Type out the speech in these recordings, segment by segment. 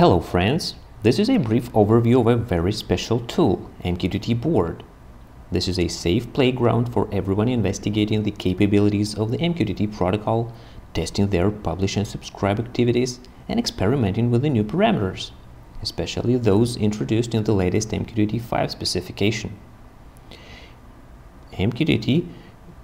Hello friends, this is a brief overview of a very special tool, MQTT Board. This is a safe playground for everyone investigating the capabilities of the MQTT protocol, testing their publish and subscribe activities, and experimenting with the new parameters, especially those introduced in the latest MQTT 5 specification. MQTT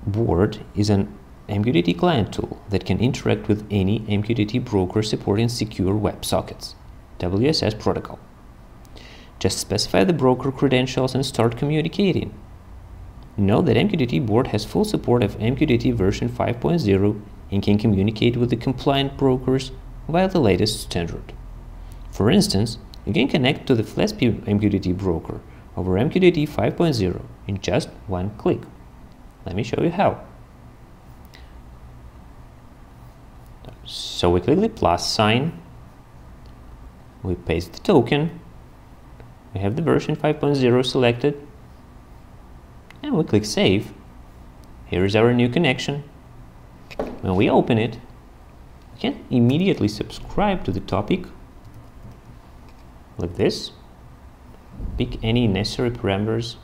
Board is an MQTT client tool that can interact with any MQTT broker supporting secure WebSockets, WSS protocol. Just specify the broker credentials and start communicating. Note that MQTT Board has full support of MQTT version 5.0 and can communicate with the compliant brokers via the latest standard. For instance, you can connect to the Flespi MQTT broker over MQTT 5.0 in just one click. Let me show you how. So we click the plus sign, we paste the token, we have the version 5.0 selected, and we click save. Here is our new connection. When we open it, we can immediately subscribe to the topic like this, pick any necessary parameters,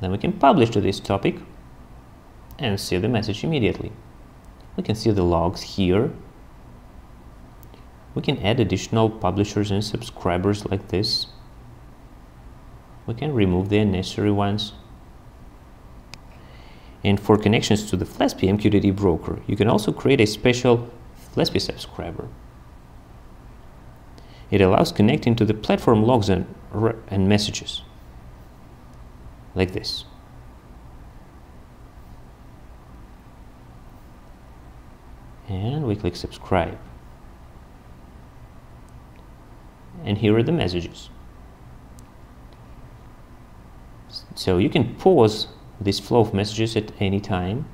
then we can publish to this topic and see the message immediately. We can see the logs here. We can add additional publishers and subscribers like this. We can remove the unnecessary ones. And for connections to the Flespi MQTT broker, you can also create a special Flespi subscriber. It allows connecting to the platform logs and messages, like this. And we click subscribe. And here are the messages. So you can pause this flow of messages at any time.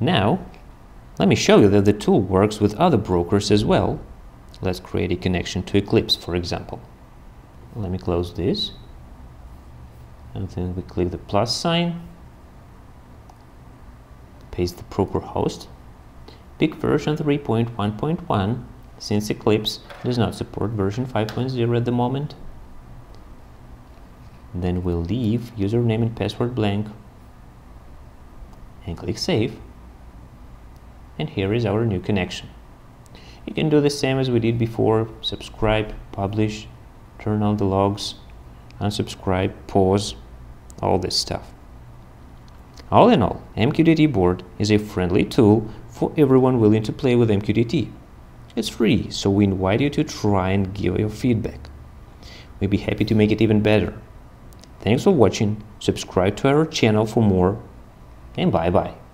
Now, let me show you that the tool works with other brokers as well. Let's create a connection to Eclipse, for example. Let me close this. And then we click the plus sign. Paste the broker host. Pick version 3.1.1, since Eclipse does not support version 5.0 at the moment. Then we'll leave username and password blank and click save. And here is our new connection. You can do the same as we did before: subscribe, publish, turn on the logs, unsubscribe, pause, all this stuff. All in all, MQTT Board is a friendly tool for everyone willing to play with MQTT. It's free, so we invite you to try and give your feedback. We'd be happy to make it even better. Thanks for watching, subscribe to our channel for more, and bye-bye.